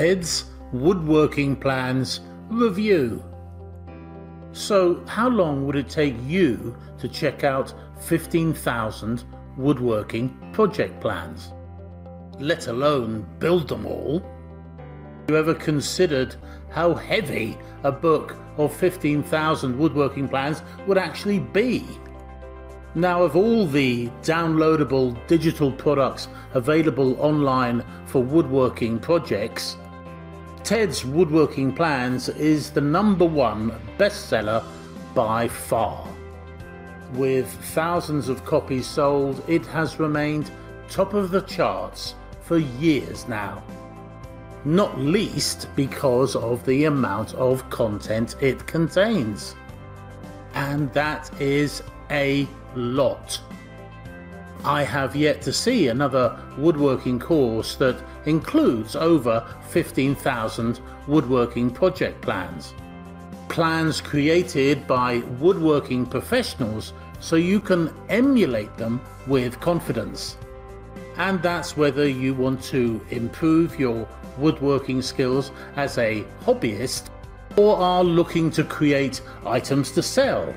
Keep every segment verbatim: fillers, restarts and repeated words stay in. Ted's Woodworking Plans Review. So, how long would it take you to check out fifteen thousand woodworking project plans, let alone build them all? Have you ever considered how heavy a book of fifteen thousand woodworking plans would actually be? Now, of all the downloadable digital products available online for woodworking projects, Ted's Woodworking Plans is the number one bestseller by far. With thousands of copies sold, it has remained top of the charts for years now, not least because of the amount of content it contains. And that is a lot. I have yet to see another woodworking course that includes over fifteen thousand woodworking project plans. Plans created by woodworking professionals so you can emulate them with confidence. And that's whether you want to improve your woodworking skills as a hobbyist or are looking to create items to sell.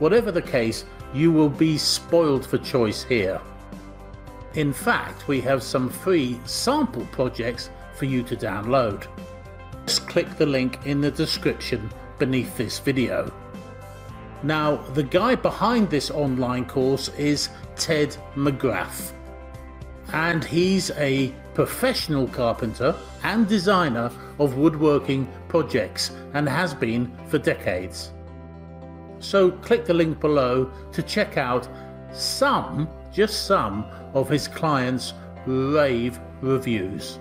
Whatever the case, you will be spoiled for choice here. In fact, we have some free sample projects for you to download. Just click the link in the description beneath this video. Now, the guy behind this online course is Ted McGrath, and he's a professional carpenter and designer of woodworking projects and has been for decades. So click the link below to check out some, just some, of his clients' rave reviews.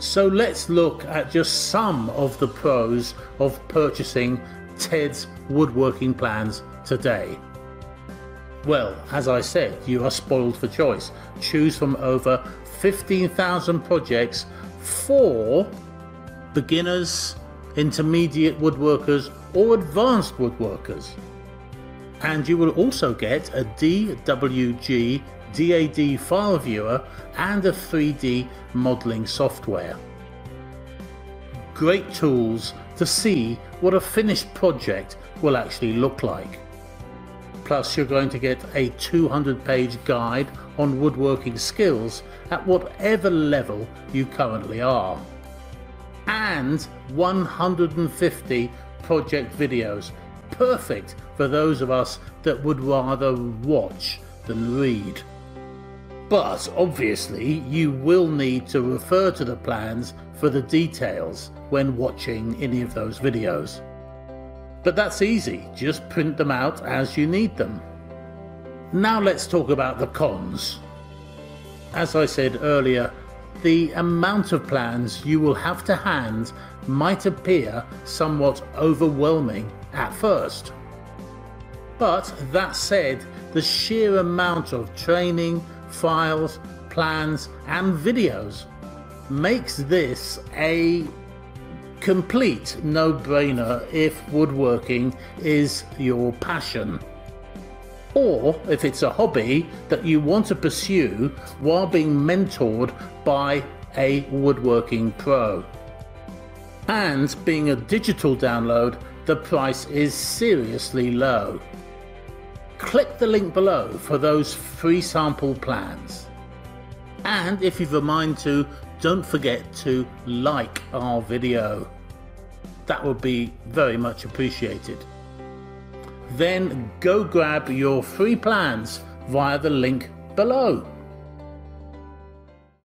So let's look at just some of the pros of purchasing Ted's Woodworking Plans today. Well, as I said, you are spoiled for choice. Choose from over fifteen thousand projects for beginners, intermediate woodworkers or advanced woodworkers, and you will also get a D W G D A D file viewer and a three D modeling software. Great tools to see what a finished project will actually look like. Plus, you're going to get a two hundred page guide on woodworking skills at whatever level you currently are, and one hundred fifty project videos, perfect for those of us that would rather watch than read. But obviously you will need to refer to the plans for the details when watching any of those videos. But that's easy, just print them out as you need them. Now let's talk about the cons. As I said earlier, the amount of plans you will have to hand might appear somewhat overwhelming at first. But that said, the sheer amount of training, files, plans and videos makes this a complete no-brainer if woodworking is your passion, or if it's a hobby that you want to pursue while being mentored by a woodworking pro. And being a digital download, the price is seriously low. Click the link below for those free sample plans. And if you've a mind to, don't forget to like our video. That would be very much appreciated. Then go grab your free plans via the link below.